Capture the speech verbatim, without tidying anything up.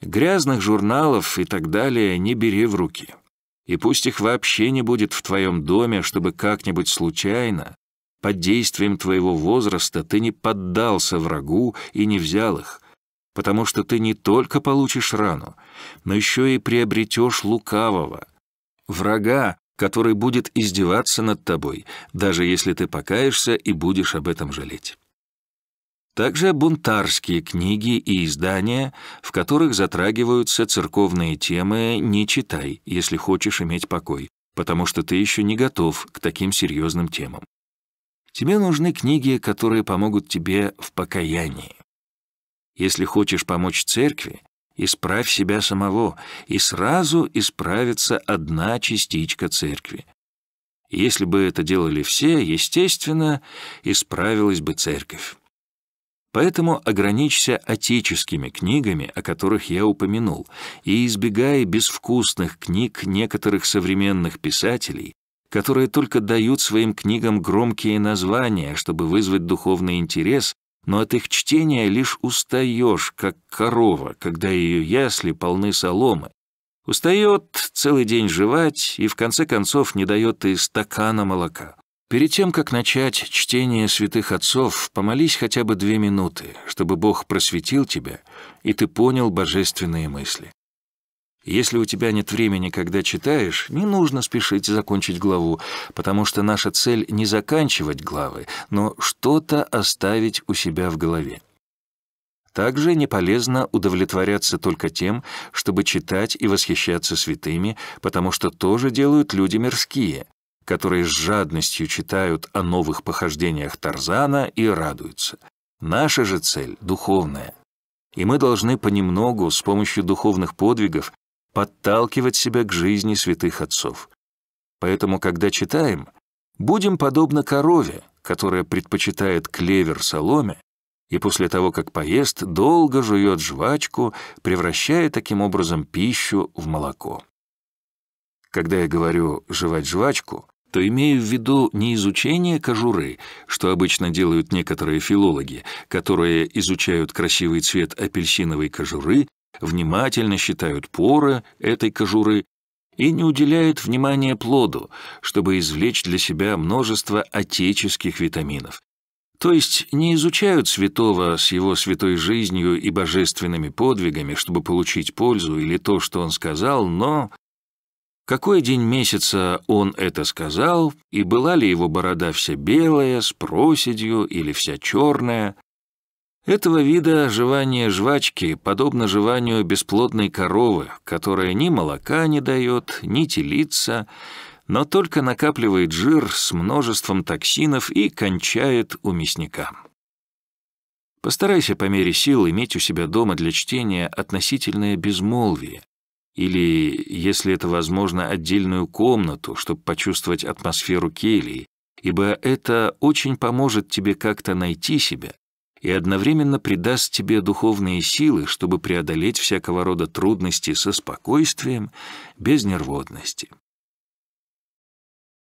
Грязных журналов и так далее не бери в руки. И пусть их вообще не будет в твоем доме, чтобы как-нибудь случайно, под действием твоего возраста, ты не поддался врагу и не взял их, потому что ты не только получишь рану, но еще и приобретешь лукавого, врага, который будет издеваться над тобой, даже если ты покаешься и будешь об этом жалеть. Также бунтарские книги и издания, в которых затрагиваются церковные темы, не читай, если хочешь иметь покой, потому что ты еще не готов к таким серьезным темам. Тебе нужны книги, которые помогут тебе в покаянии. Если хочешь помочь церкви, исправь себя самого, и сразу исправится одна частичка церкви. Если бы это делали все, естественно, исправилась бы церковь. Поэтому ограничься отеческими книгами, о которых я упомянул, и избегай безвкусных книг некоторых современных писателей, которые только дают своим книгам громкие названия, чтобы вызвать духовный интерес, но от их чтения лишь устаешь, как корова, когда ее ясли полны соломы. Устает целый день жевать и в конце концов не дает и стакана молока. Перед тем, как начать чтение святых отцов, помолись хотя бы две минуты, чтобы Бог просветил тебя, и ты понял божественные мысли. Если у тебя нет времени, когда читаешь, не нужно спешить закончить главу, потому что наша цель не заканчивать главы, но что-то оставить у себя в голове. Также не полезно удовлетворяться только тем, чтобы читать и восхищаться святыми, потому что тоже делают люди мирские, которые с жадностью читают о новых похождениях Тарзана и радуются. Наша же цель духовная, и мы должны понемногу с помощью духовных подвигов подталкивать себя к жизни святых отцов. Поэтому, когда читаем, будем подобны корове, которая предпочитает клевер соломе, и после того, как поест, долго жует жвачку, превращая таким образом пищу в молоко. Когда я говорю «жевать жвачку», то имею в виду не изучение кожуры, что обычно делают некоторые филологи, которые изучают красивый цвет апельсиновой кожуры, внимательно считают поры этой кожуры и не уделяют внимания плоду, чтобы извлечь для себя множество отеческих витаминов. То есть не изучают святого с его святой жизнью и божественными подвигами, чтобы получить пользу или то, что он сказал, но... Какой день месяца он это сказал, и была ли его борода вся белая, с проседью или вся черная? Этого вида жевание жвачки подобно жеванию бесплодной коровы, которая ни молока не дает, ни телится, но только накапливает жир с множеством токсинов и кончает у мясника. Постарайся по мере сил иметь у себя дома для чтения относительное безмолвие, или, если это возможно, отдельную комнату, чтобы почувствовать атмосферу келии, ибо это очень поможет тебе как-то найти себя и одновременно придаст тебе духовные силы, чтобы преодолеть всякого рода трудности со спокойствием, без нервозности.